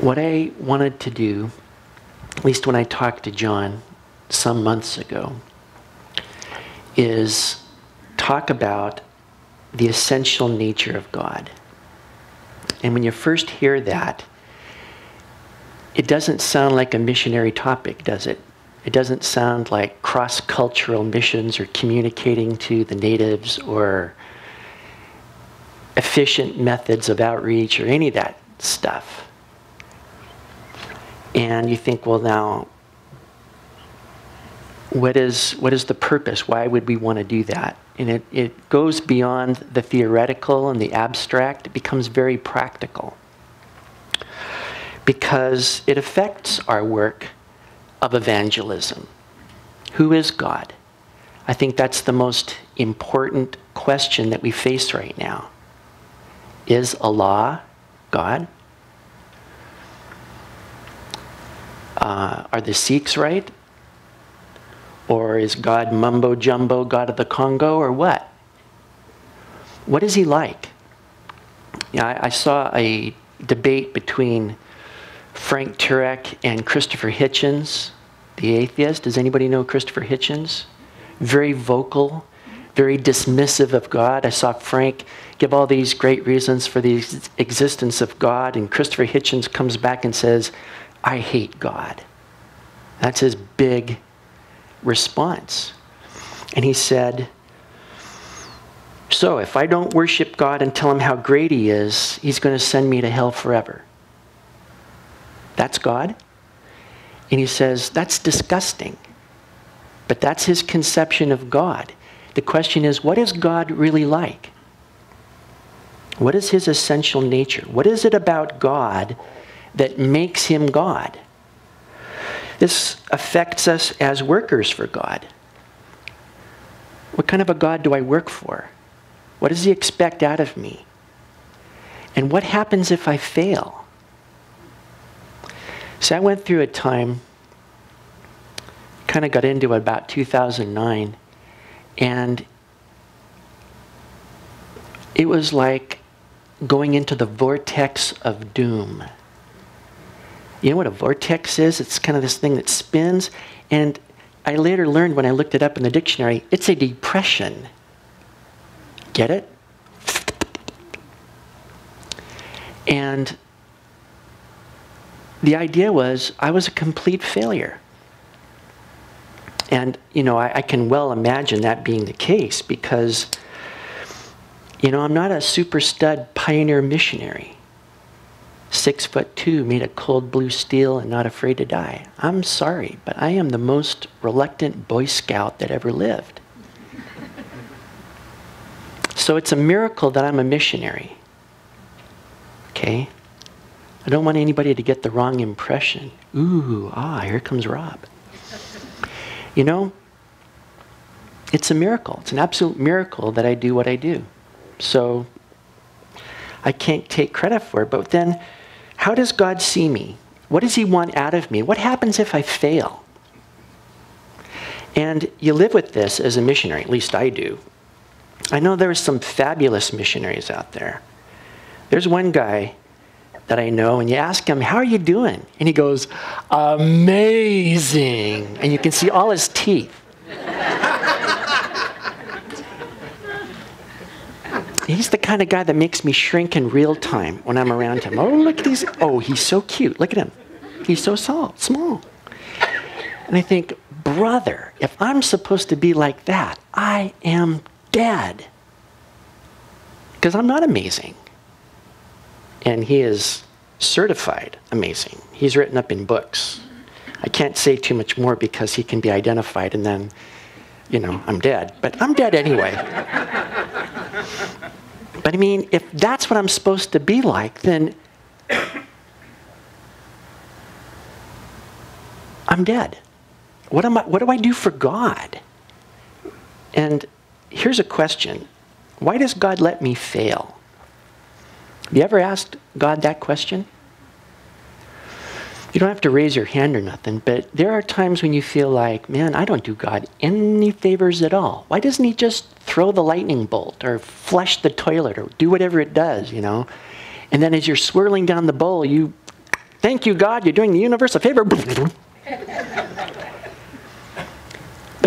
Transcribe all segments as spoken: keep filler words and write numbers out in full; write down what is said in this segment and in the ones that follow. What I wanted to do, at least when I talked to John some months ago, is talk about the essential nature of God. And when you first hear that, it doesn't sound like a missionary topic, does it? It doesn't sound like cross-cultural missions or communicating to the natives or efficient methods of outreach or any of that stuff. And you think, well, now, what is, what is the purpose? Why would we want to do that? And it, it goes beyond the theoretical and the abstract. It becomes very practical because it affects our work of evangelism. Who is God? I think that's the most important question that we face right now. Is Allah God? Uh, are the Sikhs right? Or is God Mumbo Jumbo, God of the Congo, or what? What is he like? You know, I, I saw a debate between Frank Turek and Christopher Hitchens, the atheist. Does anybody know Christopher Hitchens? Very vocal, very dismissive of God. I saw Frank give all these great reasons for the ex existence of God, and Christopher Hitchens comes back and says, I hate God. That's his big response. And he said, so if I don't worship God and tell him how great he is, he's going to send me to hell forever. That's God? And he says, that's disgusting. But that's his conception of God. The question is, what is God really like? What is his essential nature? What is it about God that makes him God? This affects us as workers for God. What kind of a God do I work for? What does he expect out of me? And what happens if I fail? So I went through a time, kind of got into it about two thousand nine, and it was like going into the vortex of doom. You know what a vortex is? It's kind of this thing that spins. And I later learned when I looked it up in the dictionary, it's a depression. Get it? And the idea was I was a complete failure. And, you know, I, I can well imagine that being the case because, you know, I'm not a super stud pioneer missionary. Six foot two, made of cold blue steel and not afraid to die. I'm sorry, but I am the most reluctant Boy Scout that ever lived. So it's a miracle that I'm a missionary. Okay? I don't want anybody to get the wrong impression. Ooh, ah, here comes Rob. You know, it's a miracle. It's an absolute miracle that I do what I do. So I can't take credit for it, but then how does God see me? What does he want out of me? What happens if I fail? And you live with this as a missionary, at least I do. I know there are some fabulous missionaries out there. There's one guy that I know, and you ask him, how are you doing? And he goes, amazing. And you can see all his teeth. He's the kind of guy that makes me shrink in real time when I'm around him. Oh, look at these. Oh, he's so cute. Look at him. He's so small. And I think, brother, if I'm supposed to be like that, I am dead. Because I'm not amazing. And he is certified amazing. He's written up in books. I can't say too much more because he can be identified and then, you know, I'm dead. But I'm dead anyway. But I mean, if that's what I'm supposed to be like, then I'm dead. What am I, what do I do for God? And here's a question. Why does God let me fail? Have you ever asked God that question? You don't have to raise your hand or nothing, but there are times when you feel like, man, I don't do God any favors at all. Why doesn't he just throw the lightning bolt or flush the toilet or do whatever it does, you know? And then as you're swirling down the bowl, you Thank you, God, you're doing the universe a favor. But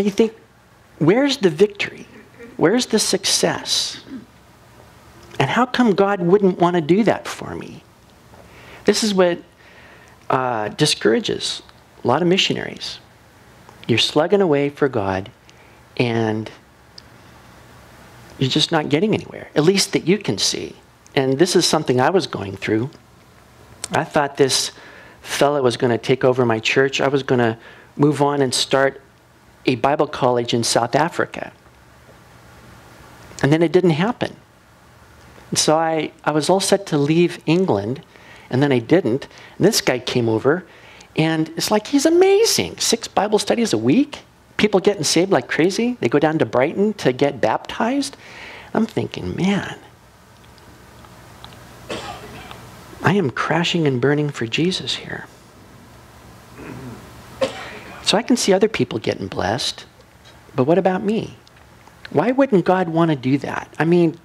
you think, where's the victory? Where's the success? And how come God wouldn't want to do that for me? This is what uh, discourages a lot of missionaries. You're slugging away for God, and you're just not getting anywhere, at least that you can see. And this is something I was going through. I thought this fellow was going to take over my church. I was going to move on and start a Bible college in South Africa. And then it didn't happen. And so I, I was all set to leave England, and then I didn't. And this guy came over, and it's like, he's amazing. Six Bible studies a week. People getting saved like crazy. They go down to Brighton to get baptized. I'm thinking, man, I am crashing and burning for Jesus here. So I can see other people getting blessed, but what about me? Why wouldn't God want to do that? I mean,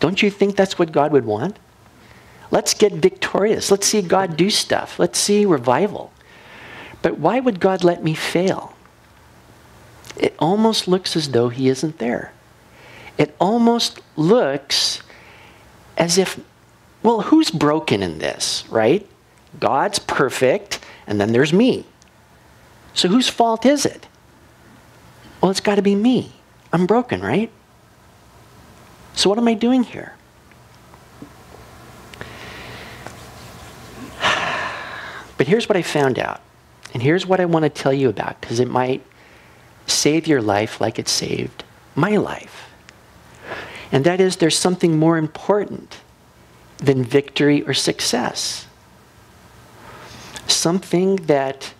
don't you think that's what God would want? Let's get victorious. Let's see God do stuff. Let's see revival. But why would God let me fail? It almost looks as though he isn't there. It almost looks as if, well, who's broken in this, right? God's perfect, and then there's me. So whose fault is it? Well, it's got to be me. I'm broken, right? So what am I doing here? But here's what I found out. And here's what I want to tell you about, because it might save your life like it saved my life. And that is, there's something more important than victory or success. Something that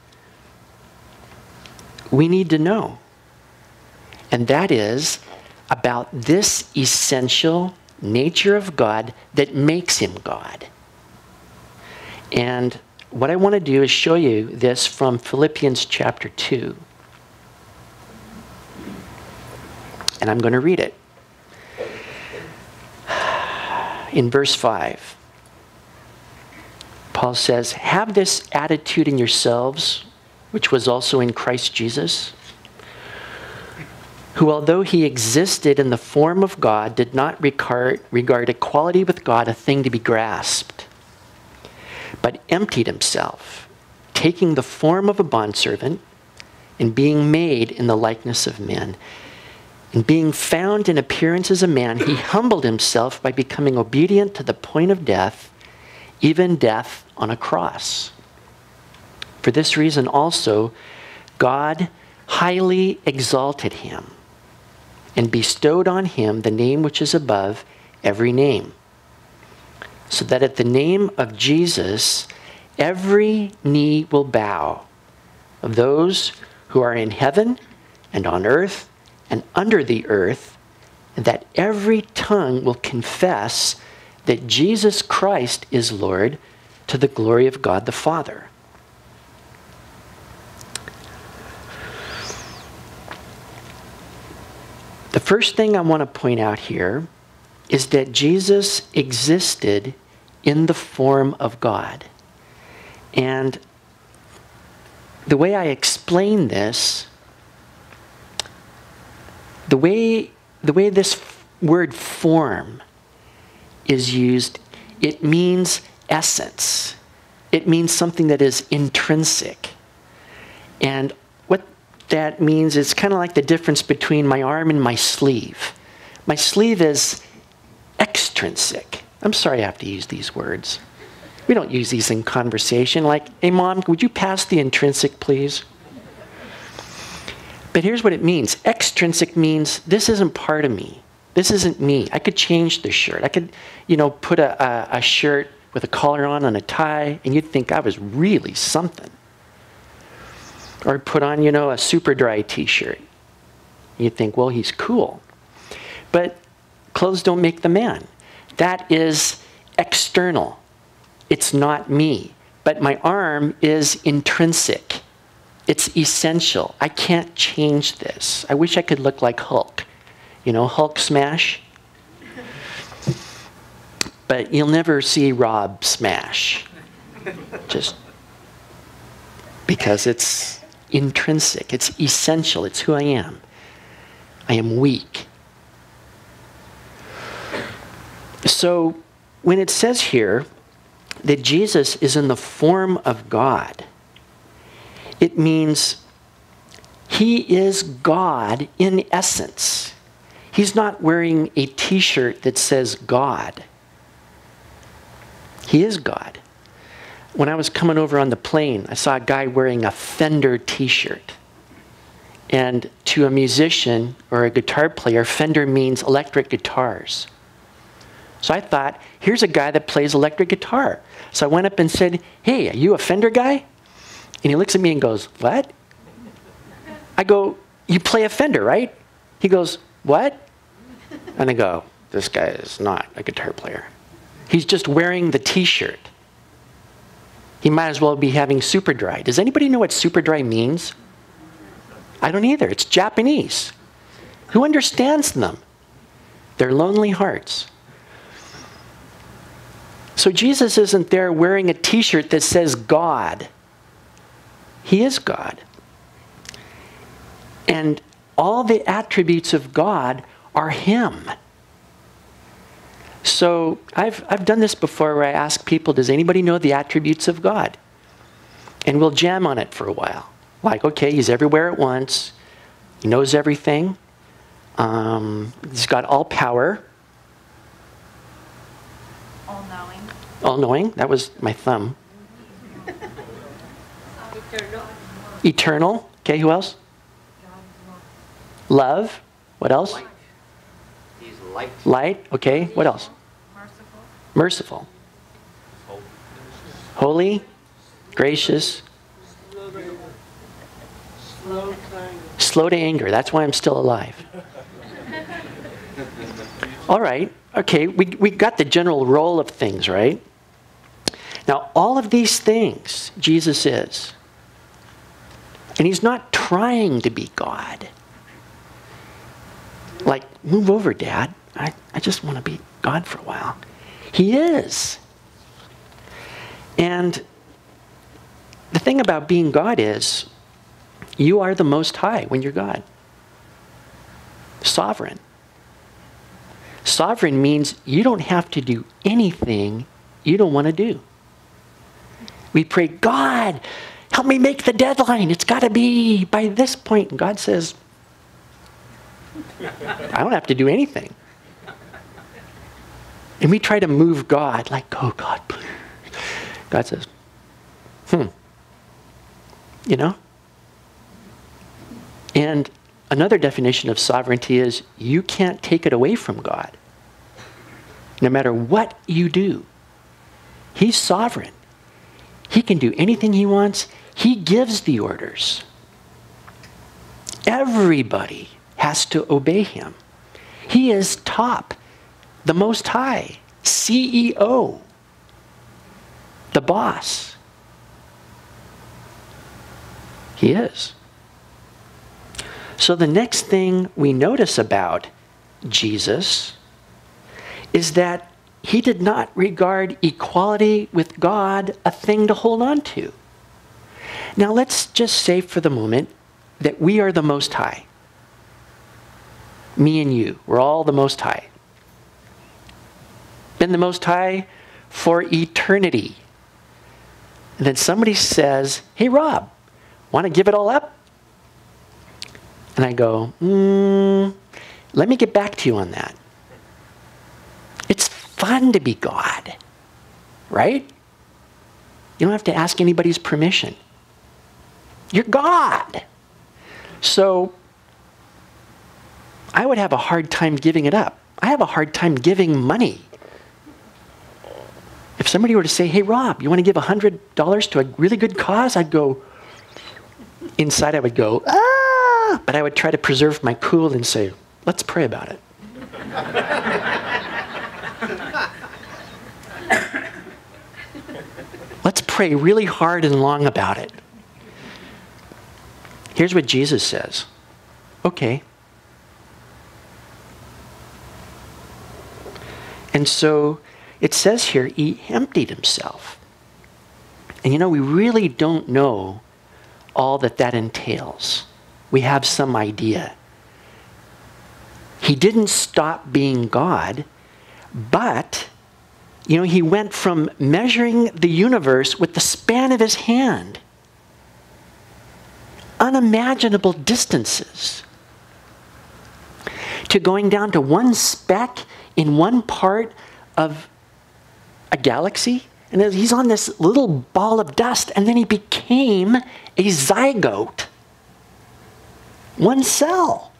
we need to know. And that is about this essential nature of God that makes him God. And what I want to do is show you this from Philippians chapter two. And I'm going to read it. In verse five, Paul says, "Have this attitude in yourselves, which was also in Christ Jesus, who, although he existed in the form of God, did not regard, regard equality with God a thing to be grasped, but emptied himself, taking the form of a bondservant, and being made in the likeness of men. And being found in appearance as a man, he humbled himself by becoming obedient to the point of death, even death on a cross. For this reason also, God highly exalted him and bestowed on him the name which is above every name, so that at the name of Jesus, every knee will bow, of those who are in heaven and on earth and under the earth, and that every tongue will confess that Jesus Christ is Lord, to the glory of God the Father." The first thing I want to point out here is that Jesus existed in the form of God. And the way I explain this, The way, the way this word form is used, it means essence. It means something that is intrinsic. And what that means is kind of like the difference between my arm and my sleeve. My sleeve is extrinsic. I'm sorry I have to use these words. We don't use these in conversation. Like, hey, Mom, would you pass the intrinsic, please? But here's what it means. Extrinsic means this isn't part of me. This isn't me. I could change this shirt. I could, you know, put a, a, a shirt with a collar on and a tie, and you'd think I was really something. Or put on, you know, a Superdry t-shirt. You'd think, well, he's cool. But clothes don't make the man. That is external. It's not me. But my arm is intrinsic. It's essential. I can't change this. I wish I could look like Hulk. You know, Hulk smash? But you'll never see Rob smash. Just because it's intrinsic, it's essential, it's who I am. I am weak. So when it says here that Jesus is in the form of God, it means he is God in essence. He's not wearing a t-shirt that says God. He is God. When I was coming over on the plane, I saw a guy wearing a Fender t-shirt. And to a musician or a guitar player, Fender means electric guitars. So I thought, here's a guy that plays electric guitar. So I went up and said, hey, are you a Fender guy? And he looks at me and goes, what? I go, you play a Fender, right? He goes, what? And I go, this guy is not a guitar player. He's just wearing the t-shirt. He might as well be having Superdry. Does anybody know what Superdry means? I don't either. It's Japanese. Who understands them? Their lonely hearts. So Jesus isn't there wearing a t-shirt that says God. He is God. And all the attributes of God are him. So I've, I've done this before where I ask people, does anybody know the attributes of God? And we'll jam on it for a while. Like, okay, he's everywhere at once. He knows everything. Um, he's got all power. All-knowing. All-knowing. That was my thumb. Eternal. Eternal. Okay, who else? Love. What else? Light. He's light. Light. Okay. What else? Merciful. Merciful. Holy. Holy. Gracious. Slow to anger. Slow to anger. Slow to anger. That's why I'm still alive. All right. Okay. We, we got the general role of things, right? Now, all of these things Jesus is. And he's not trying to be God. Like, move over, Dad. I, I just want to be God for a while. He is. And the thing about being God is, you are the Most High when you're God. Sovereign. Sovereign means you don't have to do anything you don't want to do. We pray, God, help me make the deadline. It's got to be by this point. And God says, I don't have to do anything. And we try to move God, like, oh, God, please. God says, hmm. You know? And another definition of sovereignty is you can't take it away from God. No matter what you do. He's sovereign. He can do anything he wants. He gives the orders. Everybody has to obey him. He is top, the Most High, C E O, the boss. He is. So the next thing we notice about Jesus is that he did not regard equality with God a thing to hold on to. Now let's just say for the moment that we are the Most High. Me and you, we're all the Most High. Been the Most High for eternity. And then somebody says, hey, Rob, want to give it all up? And I go, mm, let me get back to you on that. It's fun to be God, right? You don't have to ask anybody's permission. You're God. So I would have a hard time giving it up. I have a hard time giving money. If somebody were to say, hey, Rob, you want to give one hundred dollars to a really good cause? I'd go, inside I would go, ah! But I would try to preserve my cool and say, let's pray about it. Let's pray really hard and long about it. Here's what Jesus says. Okay. And so it says here, he emptied himself. And you know, we really don't know all that that entails. We have some idea. He didn't stop being God, but, you know, he went from measuring the universe with the span of his hand. Unimaginable distances. To going down to one speck in one part of a galaxy. And he's on this little ball of dust, and then he became a zygote. One cell.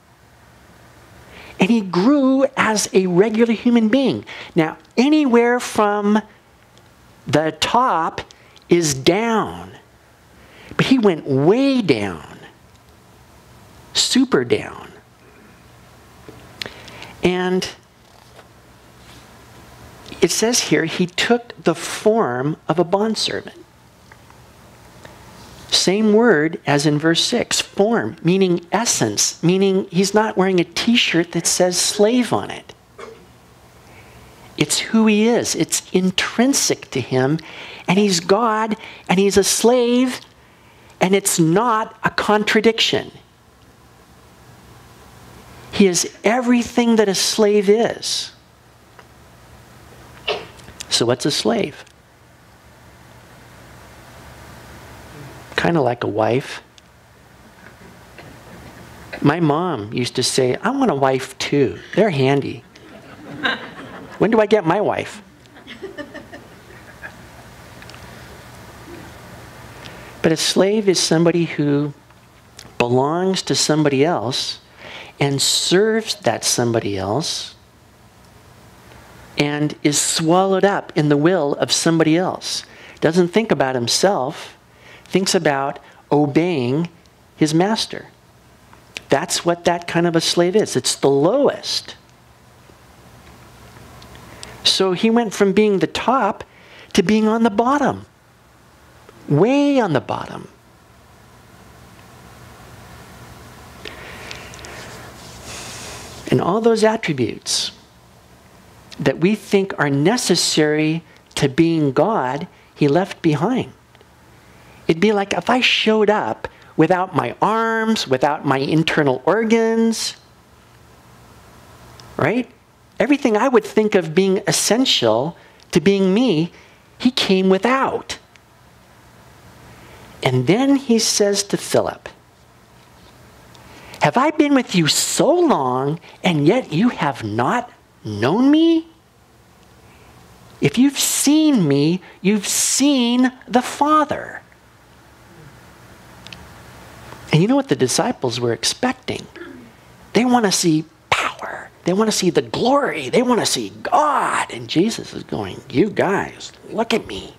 And he grew as a regular human being. Now, anywhere from the top is down. But he went way down. Super down. And it says here, he took the form of a bondservant. Same word as in verse six, form, meaning essence, meaning he's not wearing a t-shirt that says slave on it. It's who he is. It's intrinsic to him, and he's God, and he's a slave, and it's not a contradiction. He is everything that a slave is. So what's a slave? Kind of like a wife. My mom used to say, I want a wife too. They're handy. When do I get my wife? But a slave is somebody who belongs to somebody else and serves that somebody else and is swallowed up in the will of somebody else. Doesn't think about himself, thinks about obeying his master. That's what that kind of a slave is. It's the lowest. So he went from being the top to being on the bottom. Way on the bottom. And all those attributes that we think are necessary to being God, he left behind. It'd be like if I showed up without my arms, without my internal organs, right? Everything I would think of being essential to being me, he came without. And then he says to Philip, have I been with you so long, and yet you have not known me? If you've seen me, you've seen the Father. And you know what the disciples were expecting? They want to see power. They want to see the glory. They want to see God. And Jesus is going, you guys, look at me.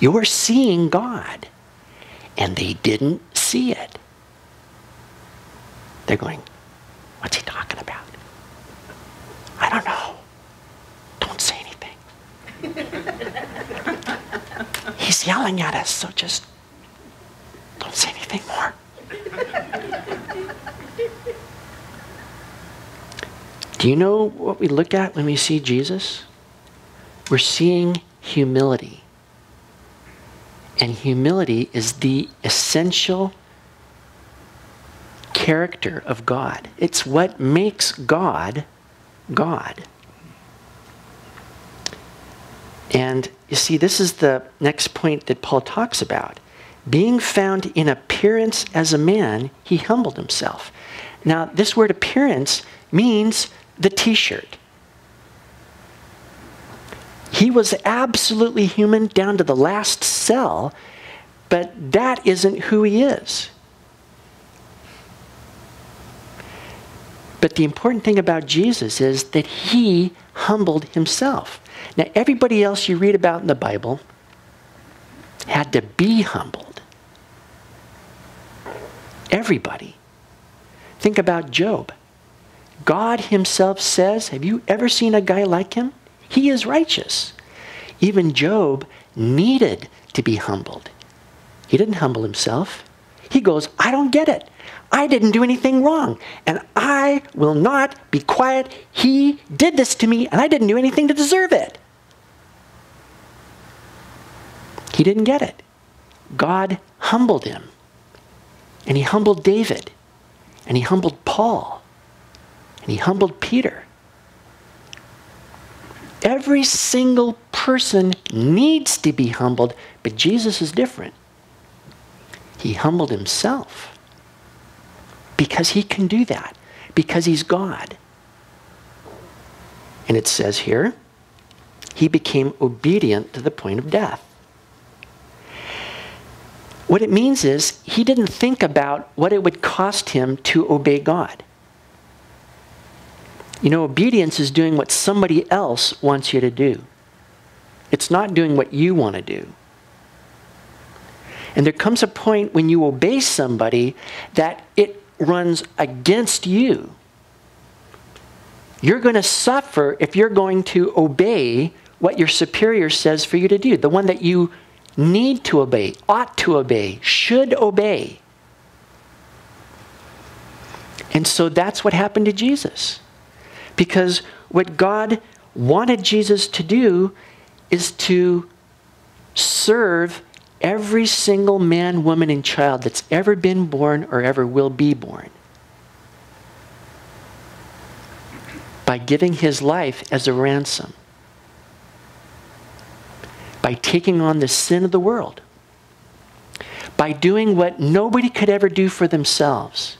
You're seeing God. And they didn't see it. They're going, what's he talking about? I don't know. Don't say anything. He's yelling at us, so just don't say anything more. Do you know what we look at when we see Jesus? We're seeing humility. And humility is the essential character of God. It's what makes God, God. And you see, this is the next point that Paul talks about. Being found in appearance as a man, he humbled himself. Now, this word appearance means the t-shirt. He was absolutely human down to the last cell, but that isn't who he is. But the important thing about Jesus is that he humbled himself. Now, everybody else you read about in the Bible had to be humbled. Everybody. Think about Job. God himself says, have you ever seen a guy like him? He is righteous. Even Job needed to be humbled. He didn't humble himself. He goes, I don't get it. I didn't do anything wrong, and I will not be quiet. He did this to me, and I didn't do anything to deserve it. He didn't get it. God humbled him. And he humbled David. And he humbled Paul. And he humbled Peter. Every single person needs to be humbled, but Jesus is different. He humbled himself because he can do that, because he's God. And it says here, he became obedient to the point of death. What it means is he didn't think about what it would cost him to obey God. You know, obedience is doing what somebody else wants you to do. It's not doing what you want to do. And there comes a point when you obey somebody that it runs against you. You're going to suffer if you're going to obey what your superior says for you to do. The one that you need to obey, ought to obey, should obey. And so that's what happened to Jesus. Because what God wanted Jesus to do is to serve every single man, woman, and child that's ever been born or ever will be born, by giving his life as a ransom, by taking on the sin of the world, by doing what nobody could ever do for themselves.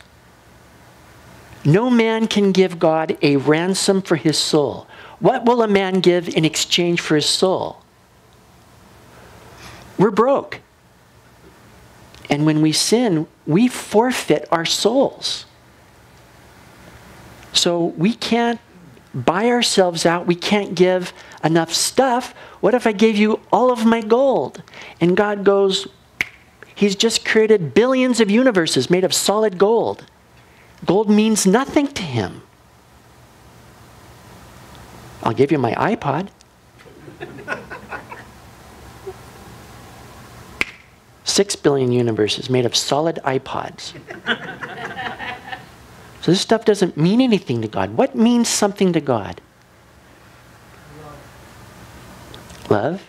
No man can give God a ransom for his soul. What will a man give in exchange for his soul? We're broke. And when we sin, we forfeit our souls. So we can't buy ourselves out. We can't give enough stuff. What if I gave you all of my gold? And God goes, he's just created billions of universes made of solid gold. Gold means nothing to him. I'll give you my iPod. Six billion universes made of solid iPods. So this stuff doesn't mean anything to God. What means something to God? Love.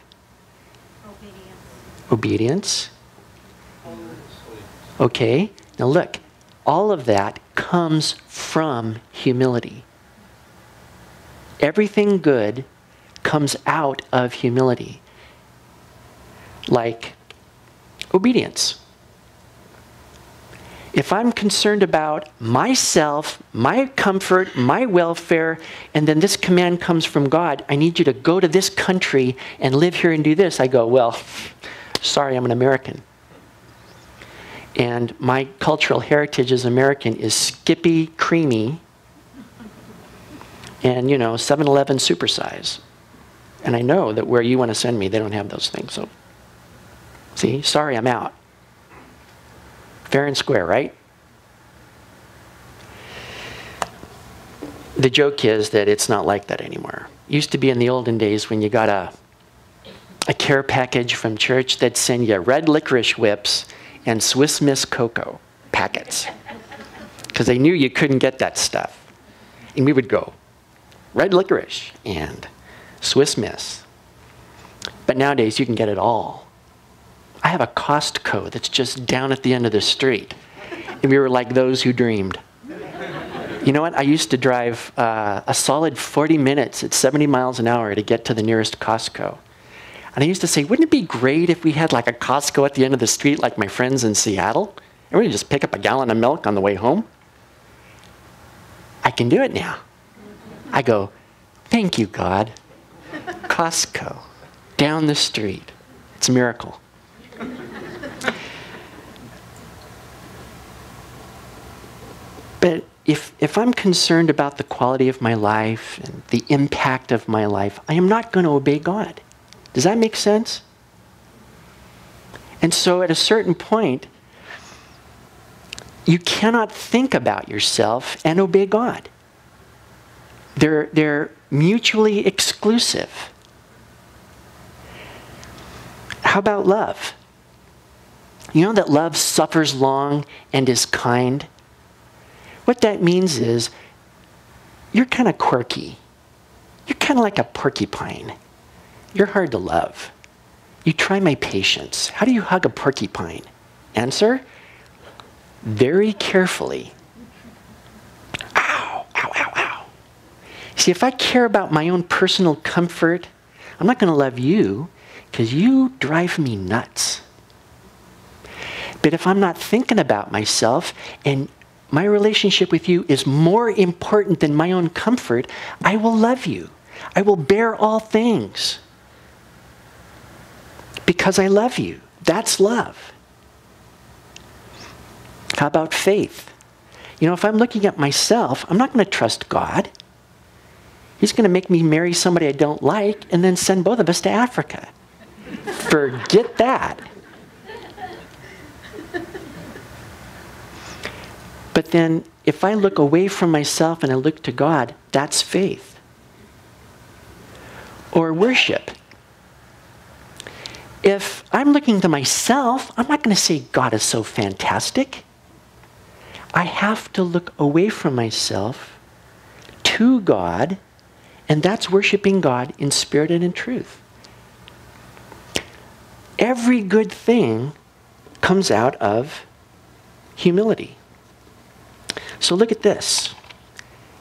Love. Obedience. Obedience. Okay, now look. All of that comes from humility. Everything good comes out of humility. Like obedience. If I'm concerned about myself, my comfort, my welfare, and then this command comes from God, I need you to go to this country and live here and do this, I go, well, sorry, I'm an American. And my cultural heritage as American is Skippy Creamy and, you know, seven eleven supersize. And I know that where you want to send me, they don't have those things. So, see, sorry, I'm out. Fair and square, right? The joke is that it's not like that anymore. It used to be in the olden days when you got a, a care package from church, that'd send you red licorice whips and Swiss Miss Cocoa packets. Because they knew you couldn't get that stuff. And we would go, red licorice and Swiss Miss. But nowadays you can get it all. I have a Costco that's just down at the end of the street. And we were like those who dreamed. You know what? I used to drive uh, a solid forty minutes at seventy miles an hour to get to the nearest Costco. And I used to say, wouldn't it be great if we had like a Costco at the end of the street like my friends in Seattle? And we could just pick up a gallon of milk on the way home. I can do it now. I go, thank you, God. Costco, down the street. It's a miracle. But if, if I'm concerned about the quality of my life and the impact of my life, I am not going to obey God. Does that make sense? And so at a certain point, you cannot think about yourself and obey God. They're, they're mutually exclusive. How about love? You know that love suffers long and is kind? What that means is you're kind of quirky. You're kind of like a porcupine. You're hard to love. You try my patience. How do you hug a porcupine? Answer, very carefully. Ow, ow, ow, ow. See, if I care about my own personal comfort, I'm not going to love you because you drive me nuts. But if I'm not thinking about myself and my relationship with you is more important than my own comfort, I will love you. I will bear all things because I love you. That's love. How about faith? You know, if I'm looking at myself, I'm not going to trust God. He's going to make me marry somebody I don't like and then send both of us to Africa. Forget that. But then, if I look away from myself and I look to God, that's faith. Or worship. If I'm looking to myself, I'm not going to say God is so fantastic. I have to look away from myself to God, and that's worshiping God in spirit and in truth. Every good thing comes out of humility. So look at this.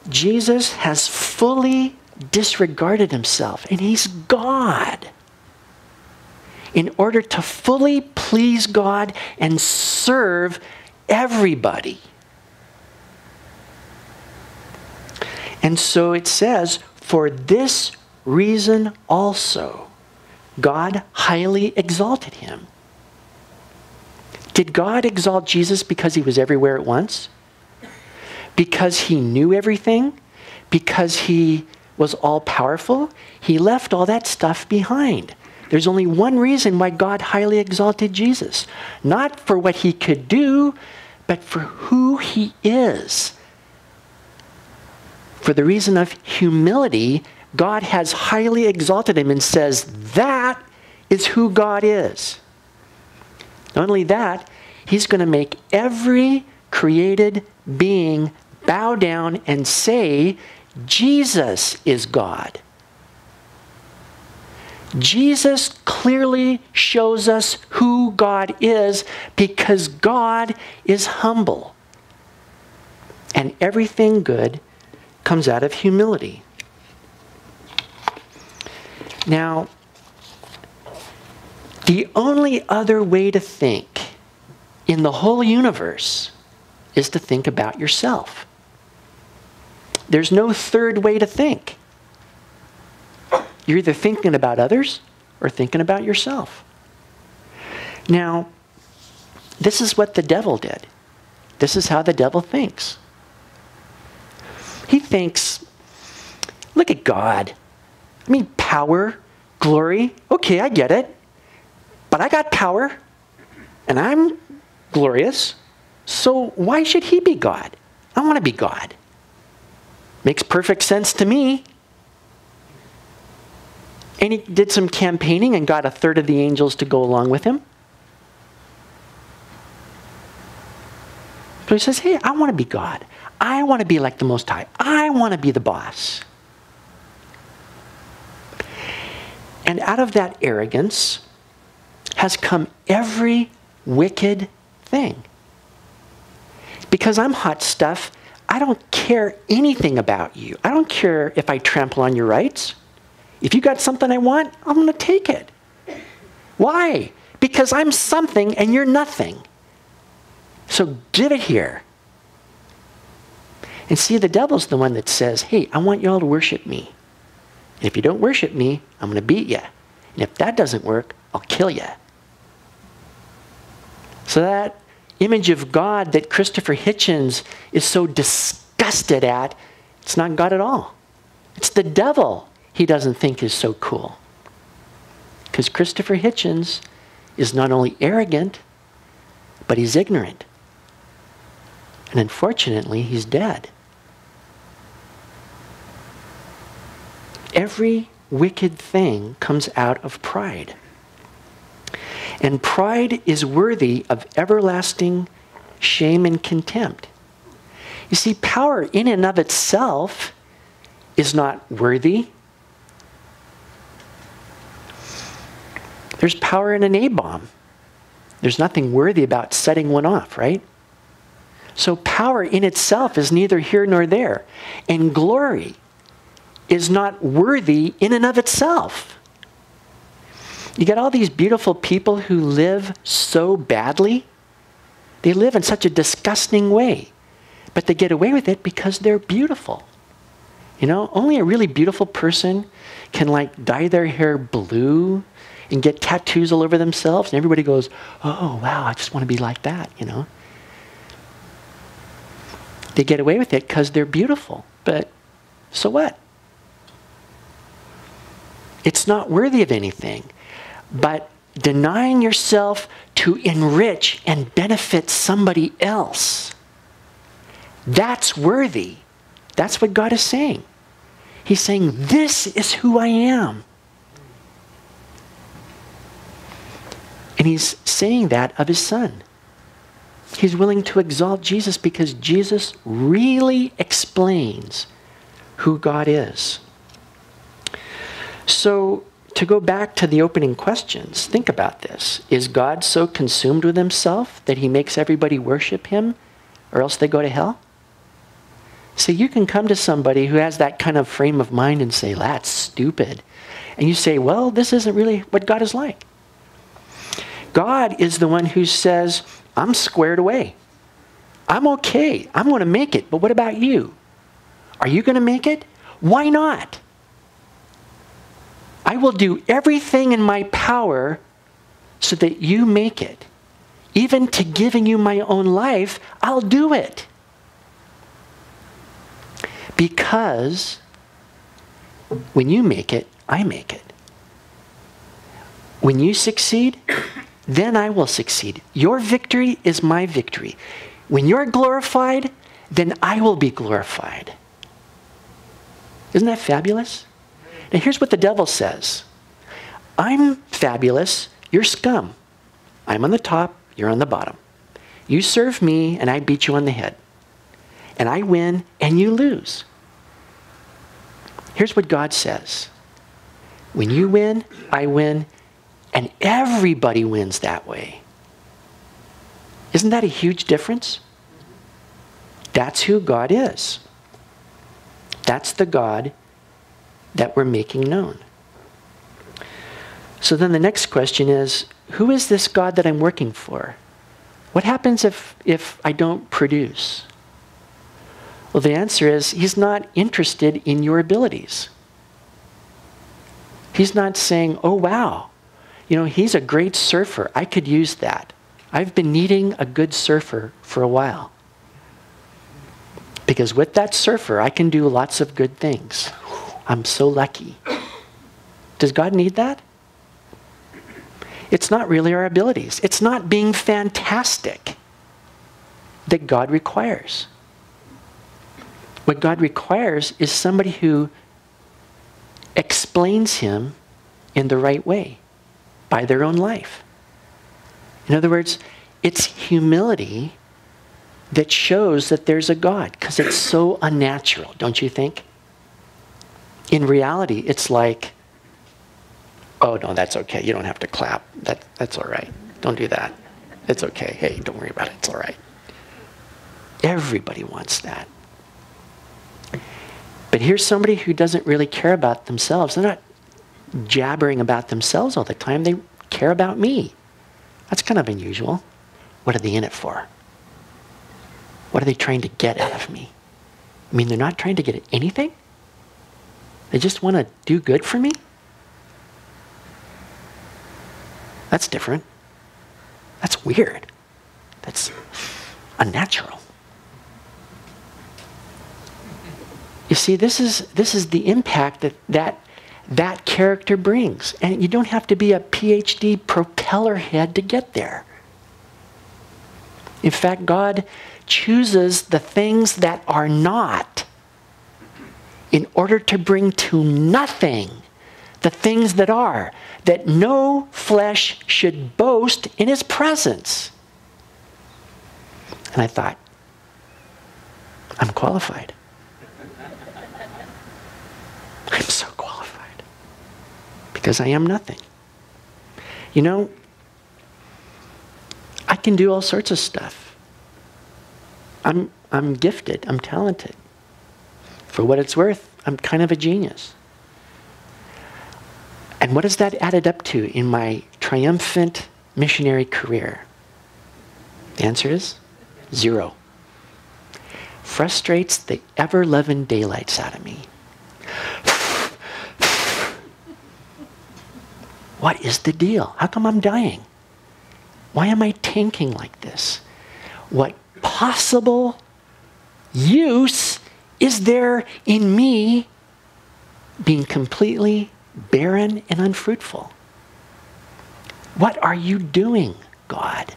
Jesus has fully disregarded himself, and he's God. In order to fully please God and serve everybody. And so it says, for this reason also, God highly exalted him. Did God exalt Jesus because he was everywhere at once? Because he knew everything, because he was all-powerful, he left all that stuff behind. There's only one reason why God highly exalted Jesus. Not for what he could do, but for who he is. For the reason of humility, God has highly exalted him and says, that is who God is. Not only that, he's going to make every created being bow down and say, Jesus is God. Jesus clearly shows us who God is because God is humble. And everything good comes out of humility. Now, the only other way to think in the whole universe is to think about yourself. There's no third way to think. You're either thinking about others or thinking about yourself. Now, this is what the devil did. This is how the devil thinks. He thinks, look at God. I mean, power, glory. Okay, I get it. But I got power, and I'm glorious. So why should he be God? I want to be God. Makes perfect sense to me. And he did some campaigning and got a third of the angels to go along with him. So he says, hey, I want to be God. I want to be like the Most High. I want to be the boss. And out of that arrogance has come every wicked thing. Because I'm hot stuff, I don't care anything about you. I don't care if I trample on your rights. If you got something I want, I'm going to take it. Why? Because I'm something and you're nothing. So give it here. And see, the devil's the one that says, hey, I want you all to worship me. And if you don't worship me, I'm going to beat you. And if that doesn't work, I'll kill you. So that image of God that Christopher Hitchens is so disgusted at, it's not God at all. It's the devil he doesn't think is so cool. Because Christopher Hitchens is not only arrogant, but he's ignorant. And unfortunately, he's dead. Every wicked thing comes out of pride. And pride is worthy of everlasting shame and contempt. You see, power in and of itself is not worthy. There's power in an A-bomb. There's nothing worthy about setting one off, right? So power in itself is neither here nor there. And glory is not worthy in and of itself. You got all these beautiful people who live so badly. They live in such a disgusting way. But they get away with it because they're beautiful. You know, only a really beautiful person can like dye their hair blue and get tattoos all over themselves. And everybody goes, oh, wow, I just want to be like that, you know. They get away with it because they're beautiful. But so what? It's not worthy of anything. But denying yourself to enrich and benefit somebody else, that's worthy. That's what God is saying. He's saying, this is who I am. And he's saying that of his son. He's willing to exalt Jesus because Jesus really explains who God is. So, to go back to the opening questions, think about this. Is God so consumed with himself that he makes everybody worship him or else they go to hell? So you can come to somebody who has that kind of frame of mind and say, that's stupid. And you say, well, this isn't really what God is like. God is the one who says, I'm squared away. I'm okay. I'm going to make it. But what about you? Are you going to make it? Why not? I will do everything in my power so that you make it. Even to giving you my own life, I'll do it. Because when you make it, I make it. When you succeed, then I will succeed. Your victory is my victory. When you're glorified, then I will be glorified. Isn't that fabulous? Now here's what the devil says. I'm fabulous, you're scum. I'm on the top, you're on the bottom. You serve me and I beat you on the head. And I win and you lose. Here's what God says. When you win, I win, and everybody wins that way. Isn't that a huge difference? That's who God is. That's the God that we're making known. So then the next question is, who is this God that I'm working for? What happens if, if I don't produce? Well, the answer is, he's not interested in your abilities. He's not saying, oh, wow, you know, he's a great surfer. I could use that. I've been needing a good surfer for a while. Because with that surfer, I can do lots of good things. I'm so lucky. Does God need that? It's not really our abilities. It's not being fantastic that God requires. What God requires is somebody who explains him in the right way by their own life. In other words, it's humility that shows that there's a God, because it's so unnatural, don't you think? In reality, it's like, oh, no, that's okay. You don't have to clap. That, that's all right. Don't do that. It's okay. Hey, don't worry about it. It's all right. Everybody wants that. But here's somebody who doesn't really care about themselves. They're not jabbering about themselves all the time. They care about me. That's kind of unusual. What are they in it for? What are they trying to get out of me? I mean, they're not trying to get anything? They just want to do good for me? That's different. That's weird. That's unnatural. You see, this is, this is the impact that, that that character brings. And you don't have to be a P H D propeller head to get there. In fact, God chooses the things that are not in order to bring to nothing the things that are, that no flesh should boast in his presence. And I thought, I'm qualified. I'm so qualified because I am nothing. you know, I can do all sorts of stuff. I'm, I'm gifted. I'm talented. For what it's worth, I'm kind of a genius. And what has that added up to in my triumphant missionary career? The answer is zero. Frustrates the ever-loving daylights out of me. What is the deal? How come I'm dying? Why am I tanking like this? What possible use is there in me being completely barren and unfruitful? What are you doing, God?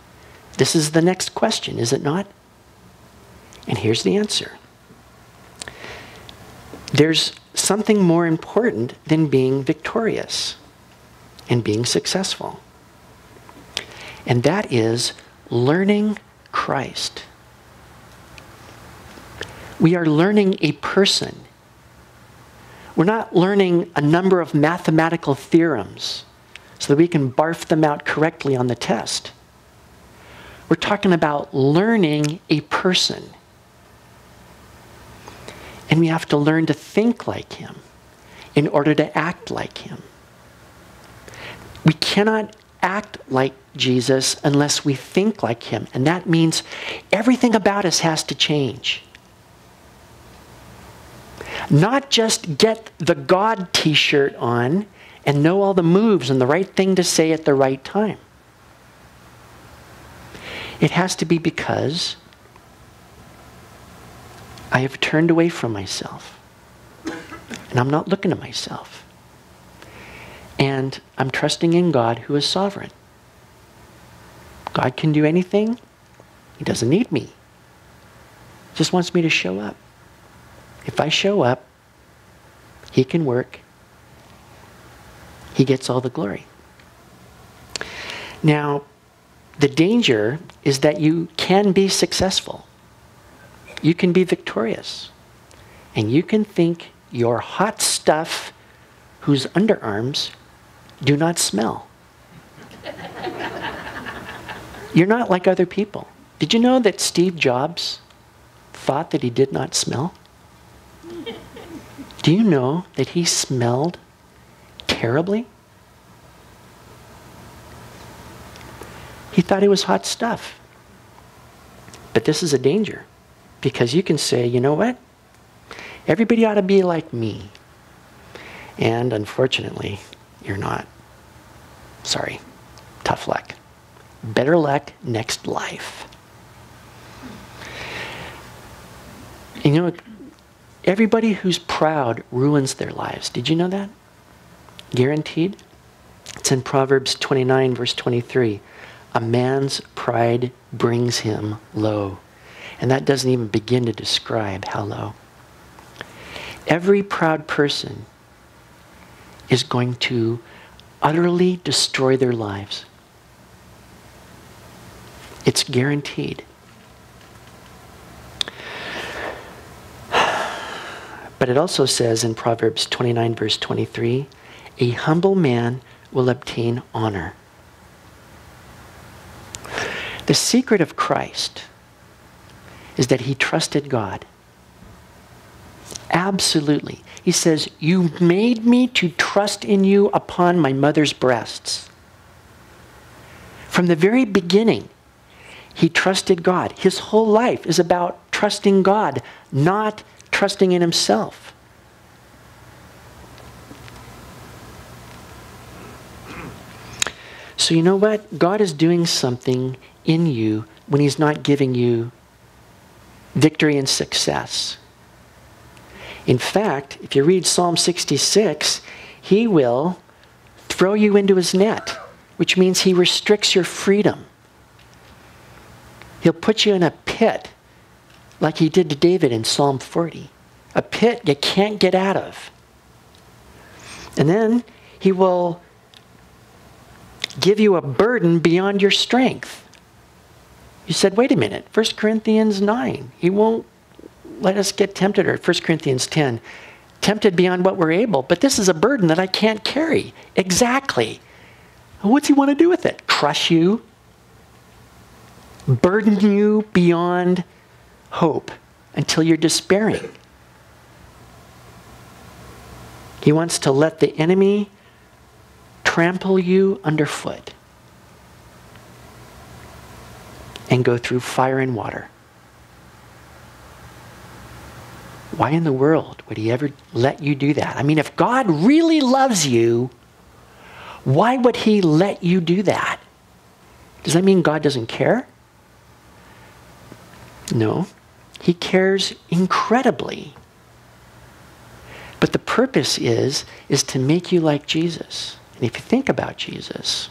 This is the next question, is it not? And here's the answer. There's something more important than being victorious and being successful. And that is learning Christ. We are learning a person. We're not learning a number of mathematical theorems so that we can barf them out correctly on the test. We're talking about learning a person. And we have to learn to think like him in order to act like him. We cannot act like Jesus unless we think like him. And that means everything about us has to change. Not just get the God t-shirt on and know all the moves and the right thing to say at the right time. It has to be because I have turned away from myself. And I'm not looking at myself. And I'm trusting in God who is sovereign. God can do anything. He doesn't need me. He just wants me to show up. If I show up, he can work. He gets all the glory. Now, the danger is that you can be successful. You can be victorious. And you can think your hot stuff, whose underarms do not smell. You're not like other people. Did you know that Steve Jobs thought that he did not smell? Do you know that he smelled terribly? He thought it was hot stuff. But this is a danger, because you can say, you know what? Everybody ought to be like me. And unfortunately, you're not. Sorry. Tough luck. Better luck next life. You know, everybody who's proud ruins their lives. Did you know that? Guaranteed. It's in Proverbs twenty-nine, verse twenty-three. A man's pride brings him low. And that doesn't even begin to describe how low. Every proud person is going to utterly destroy their lives. It's guaranteed. But it also says in Proverbs twenty-nine, verse twenty-three, a humble man will obtain honor. The secret of Christ is that he trusted God. Absolutely. He says, you made me to trust in you upon my mother's breasts. From the very beginning, he trusted God. His whole life is about trusting God, not trusting in himself. So you know what? God is doing something in you when he's not giving you victory and success. In fact, if you read Psalm sixty-six, he will throw you into his net, which means he restricts your freedom. He'll put you in a pit like he did to David in Psalm forty. A pit you can't get out of. And then he will give you a burden beyond your strength. You said, wait a minute, First Corinthians nine, he won't let us get tempted, or First Corinthians ten, tempted beyond what we're able, but this is a burden that I can't carry. Exactly. What's he want to do with it? Crush you? Burden you beyond hope until you're despairing. He wants to let the enemy trample you underfoot and go through fire and water. Why in the world would he ever let you do that? I mean, if God really loves you, why would he let you do that? Does that mean God doesn't care? No. He cares incredibly. But the purpose is, is to make you like Jesus. And if you think about Jesus,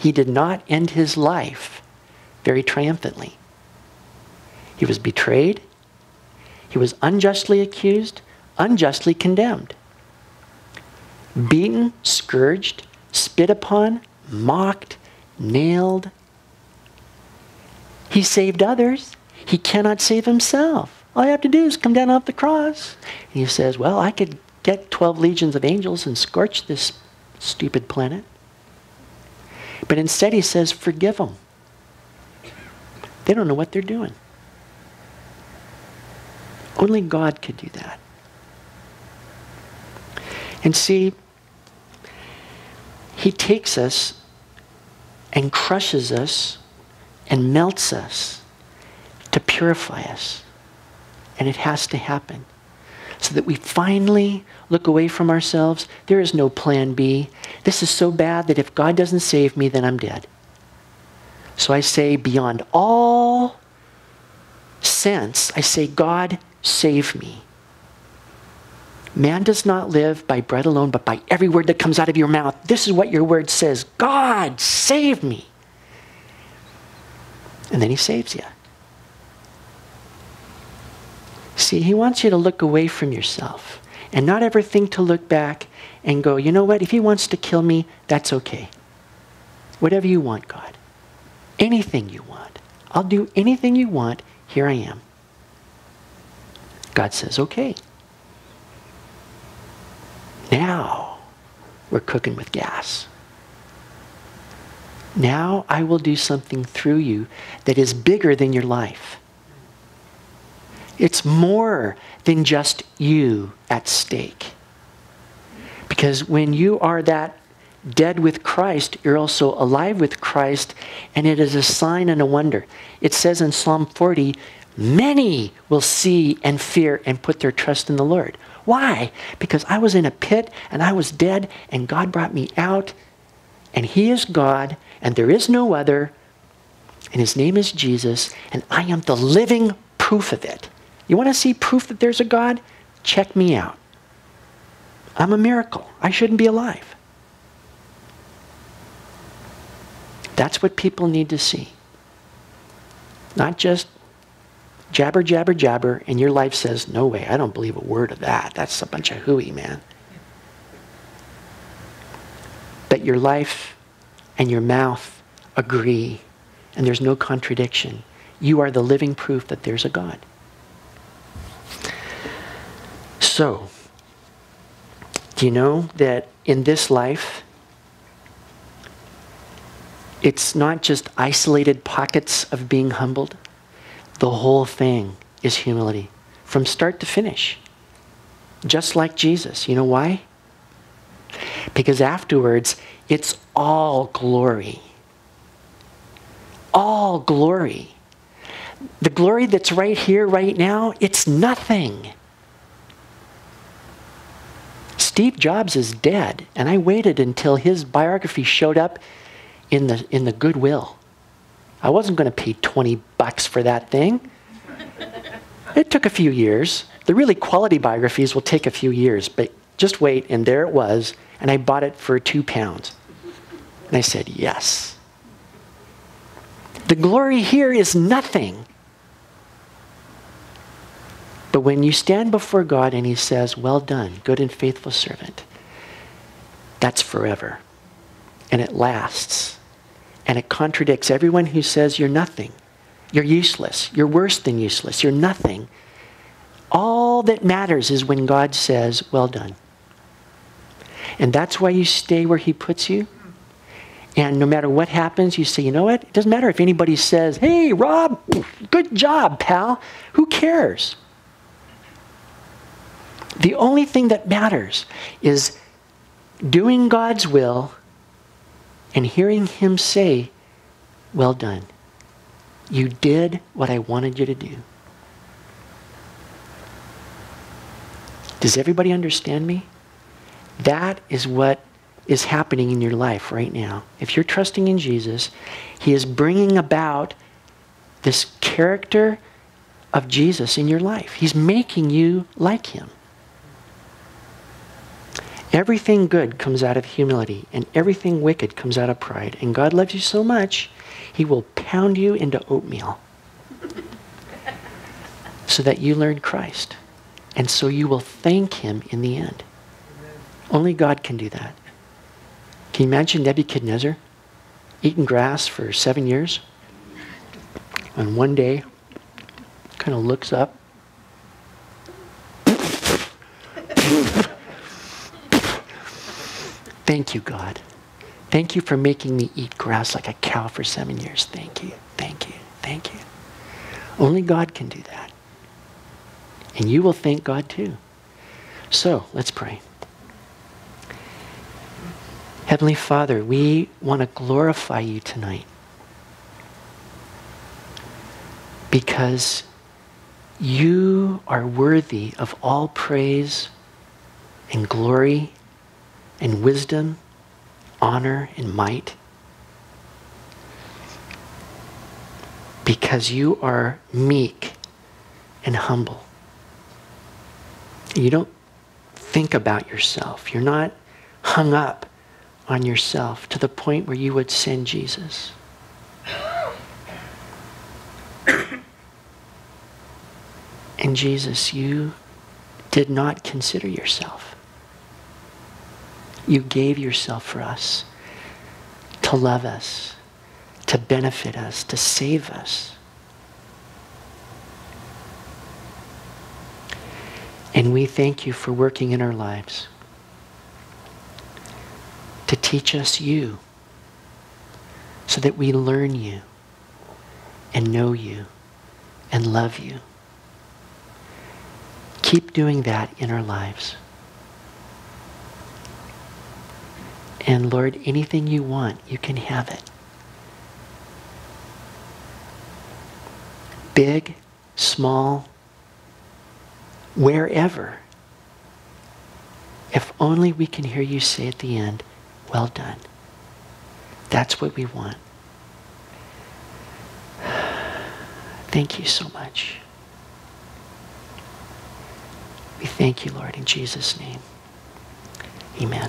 he did not end his life very triumphantly. He was betrayed. He was unjustly accused, unjustly condemned. Beaten, scourged, spit upon, mocked, nailed. He saved others. He cannot save himself. All you have to do is come down off the cross. And he says, well, I could get twelve legions of angels and scorch this stupid planet. But instead he says, forgive them. They don't know what they're doing. Only God could do that. And see, he takes us and crushes us and melts us to purify us. And it has to happen so that we finally look away from ourselves. There is no plan B. This is so bad that if God doesn't save me, then I'm dead. So I say, beyond all sense, I say, God, save me. Man does not live by bread alone, but by every word that comes out of your mouth. This is what your word says. God, save me. And then he saves you. See, he wants you to look away from yourself and not ever think to look back and go, you know what? If he wants to kill me, that's okay. Whatever you want, God. Anything you want. I'll do anything you want. Here I am. God says, okay. Now we're cooking with gas. Now I will do something through you that is bigger than your life. It's more than just you at stake. Because when you are that dead with Christ, you're also alive with Christ, and it is a sign and a wonder. It says in Psalm forty, many will see and fear and put their trust in the Lord. Why? Because I was in a pit and I was dead and God brought me out, and he is God and there is no other, and his name is Jesus, and I am the living proof of it. You want to see proof that there's a God? Check me out. I'm a miracle. I shouldn't be alive. That's what people need to see. Not just jabber, jabber, jabber, and your life says, no way, I don't believe a word of that. That's a bunch of hooey, man. But your life and your mouth agree, and there's no contradiction. You are the living proof that there's a God. So, do you know that in this life, it's not just isolated pockets of being humbled. The whole thing is humility from start to finish. Just like Jesus. You know why? Because afterwards, it's all glory. All glory. The glory that's right here, right now, it's nothing. Steve Jobs is dead, and I waited until his biography showed up in the, in the Goodwill. I wasn't going to pay twenty bucks for that thing. It took a few years. The really quality biographies will take a few years, but just wait, and there it was, and I bought it for two pounds. And I said, yes. The glory here is nothing. But when you stand before God and he says, well done, good and faithful servant, that's forever. And it lasts. And it contradicts everyone who says you're nothing. You're useless. You're worse than useless. You're nothing. All that matters is when God says, well done. And that's why you stay where he puts you. And no matter what happens, you say, you know what? It doesn't matter if anybody says, hey, Rob, good job, pal. Who cares? The only thing that matters is doing God's will and hearing Him say, well done. You did what I wanted you to do. Does everybody understand me? That is what is happening in your life right now. If you're trusting in Jesus, He is bringing about this character of Jesus in your life. He's making you like Him. Everything good comes out of humility, and everything wicked comes out of pride. And God loves you so much, He will pound you into oatmeal so that you learn Christ. And so you will thank Him in the end. Only God can do that. Can you imagine Nebuchadnezzar eating grass for seven years? And one day, kind of looks up. Thank you, God. Thank you for making me eat grass like a cow for seven years. Thank you, thank you, thank you. Only God can do that. And you will thank God too. So, let's pray. Heavenly Father, we want to glorify you tonight because you are worthy of all praise and glory and wisdom, honor and might, because you are meek and humble. You don't think about yourself. You're not hung up on yourself to the point where you would send Jesus. And Jesus, you did not consider yourself. You gave yourself for us, to love us, to benefit us, to save us. And we thank you for working in our lives, to teach us you so that we learn you and know you and love you. Keep doing that in our lives. And Lord, anything you want, you can have it. Big, small, wherever. If only we can hear you say at the end, well done. That's what we want. Thank you so much. We thank you, Lord, in Jesus' name. Amen.